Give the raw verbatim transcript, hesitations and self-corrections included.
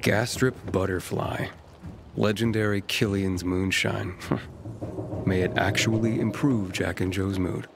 Gastrip Butterfly. Legendary Killian's moonshine. May it actually improve Jack and Joe's mood.